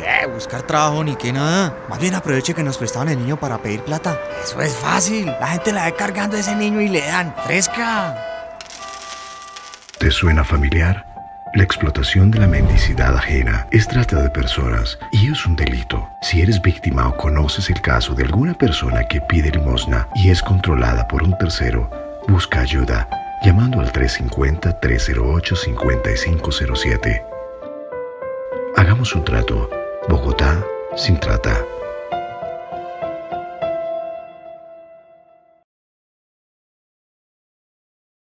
¿Qué? Buscar trabajo ni qué nada. Más bien aproveche que nos prestaban el niño para pedir plata. Eso es fácil. La gente la ve cargando a ese niño y le dan. ¡Fresca! ¿Te suena familiar? La explotación de la mendicidad ajena es trata de personas y es un delito. Si eres víctima o conoces el caso de alguna persona que pide limosna y es controlada por un tercero, busca ayuda llamando al 350-308-5507. Hagamos un trato. Bogotá sin trata.